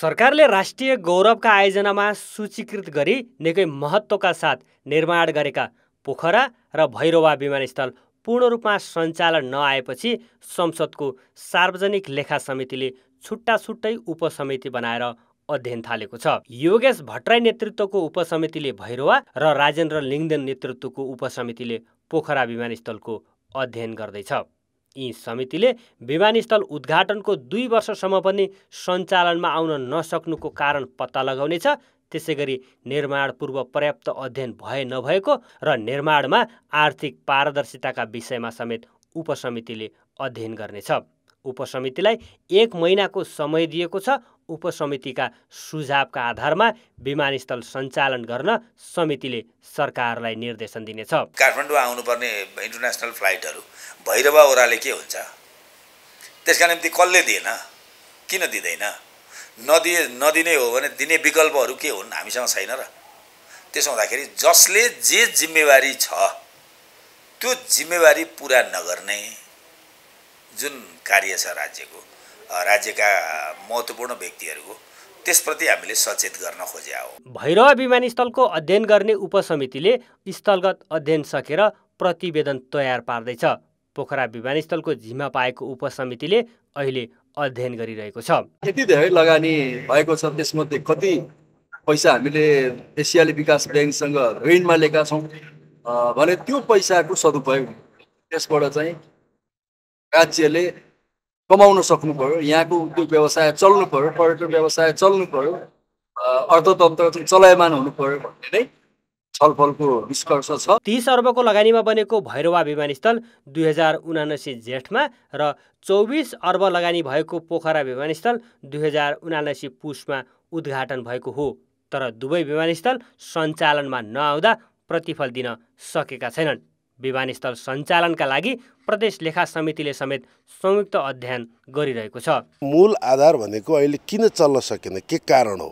सरकारले राष्ट्रिय गौरवका आयोजनामा सूचीकृत गरी निकै महत्त्वका साथ निर्माण गरेका पोखरा र भैरवा विमानस्थल पूर्ण रूपमा सञ्चालन नआएपछि संसदको सार्वजनिक लेखा समितिले छुट्टा छुट्टै उपसमिति बनाएर अध्ययन थालेको छ। योगेश भट्टराई नेतृत्वको उपसमितिले भैरवा र राजेन्द्र लिङ्गदेन नेतृत्वको उपसमितिले पोखरा विमानस्थलको अध्ययन गर्दैछ। यी समितिले विमानस्थल उद्घाटनको 2 वर्षसम्म पनि सञ्चालनमा आउन नसक्नुको कारण पत्ता लगाउनेछ। त्यसैगरी निर्माणपूर्व पर्याप्त अध्ययन भए नभएको र निर्माणमा आर्थिक पारदर्शिताका विषयमा समेत उपसमितिले अध्ययन गर्नेछ। उपसमितिलाई 1 महिनाको समय दिएको छ। उपसमितिका सुझावका आधारमा विमानस्थल सञ्चालन गर्न समितिले सरकारलाई निर्देशन दिनेछ। काठमाडौँ आउनुपर्ने इन्टरनेसनल फ्लाइटहरू भैरवा ओह्राले के हुन्छ, त्यसका निम्ति कसले दिएन, किन दिँदैन, नदिने हो भने दिने विकल्पहरू के हुन्, हामीसँग छैन र। त्यसो हुँदाखेरि जसले जे जिम्मेवारी छ त्यो जिम्मेवारी पुरा नगर्ने जुन कार्य छ राज्यको, राज्यका महत्त्वपूर्ण व्यक्तिहरूको, त्यसप्रति हामीले सचेत गर्न खोजेका हो। भैरवा विमानस्थलको अध्ययन गर्ने उपसमितिले स्थलगत अध्ययन सकेर प्रतिवेदन तयार पार्दैछ। पोखरा विमानस्थलको जिम्मा पाएको उपसमितिले अहिले अध्ययन गरिरहेको छ। यति धेरै लगानी भएको छ, त्यसमध्ये कति पैसा हामीले एसियाली विकास ब्याङ्कसँग ऋणमा लिएका छौँ भने त्यो पैसाको सदुपयोग त्यसबाट चाहिँ राज्यले कमाउन सक्नु पर्यो, यहाँको उद्योग व्यवसाय चल्नु पर्यो, पर्यटन व्यवसाय चल्नु पर्यो, अर्थतन्त्र चलायमान हुनु पर्यो भन्ने नै छलफलको निष्कर्ष छ। 30 अर्बको लगानीमा बनेको भैरवा विमानस्थल 2079 जेठमा र 24 अर्ब लगानी भएको पोखरा विमानस्थल 2079 पुसमा उद्घाटन भएको हो। तर दुवै विमानस्थल सञ्चालनमा नआउँदा प्रतिफल दिन सकेका छैनन्। विमानस्थल सञ्चालनका लागि प्रदेश लेखा समितिले समेत संयुक्त अध्ययन गरिरहेको छ। मूल आधार भनेको अहिले किन चल्न सकेन, के कारण हो,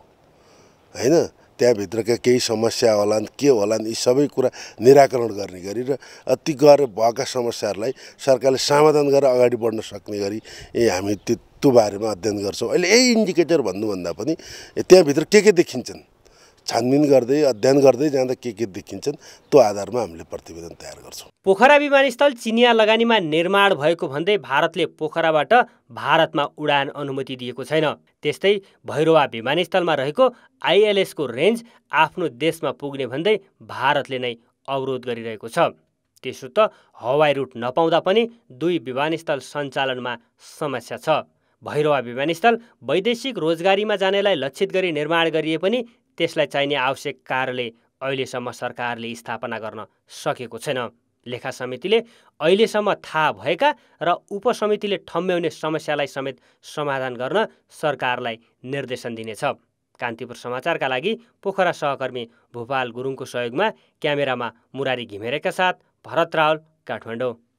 हैन त्यहाँभित्रका केही समस्या होलान्, के होलान्, यी सबै कुरा निराकरण गर्ने गरी र अति गएर भएका समस्याहरूलाई सरकारले समाधान गरेर अगाडि बढ्न सक्ने गरी हामी त्यो बारेमा अध्ययन गर्छौँ। अहिले यही इन्डिकेटर भन्नुभन्दा पनि त्यहाँभित्र के देखिन्छन्, छानबिन गर्दै अध्ययन गर्दै जाँदा के देखिन्छन्, त्यो आधारमा हामीले प्रतिवेदन तयार गर्छौँ। पोखरा विमानस्थल चिनिया लगानीमा निर्माण भएको भन्दै भारतले पोखराबाट भारतमा उडान अनुमति दिएको छैन। त्यस्तै भैरवा विमानस्थलमा रहेको आइएलएसको रेन्ज आफ्नो देशमा पुग्ने भन्दै भारतले नै अवरोध गरिरहेको छ। त्यसो त हवाई रुट नपाउँदा पनि 2 विमानस्थल सञ्चालनमा समस्या छ। भैरवा विमानस्थल वैदेशिक रोजगारीमा जानेलाई लक्षित गरी निर्माण गरिए पनि त्यसलाई चाहिने आवश्यक कार्यालय अहिलेसम्म सरकारले स्थापना गर्न सकेको छैन। लेखा समितिले अहिलेसम्म थाहा भएका र उपसमितिले ठम्ब्याउने समस्यालाई समेत समाधान गर्न सरकारलाई निर्देशन दिनेछ। कान्तिपुर समाचारका लागि पोखरा सहकर्मी भोपाल गुरुङको सहयोगमा क्यामेरामा मुरारी घिमिरेका साथ भरत रावल, काठमाडौँ।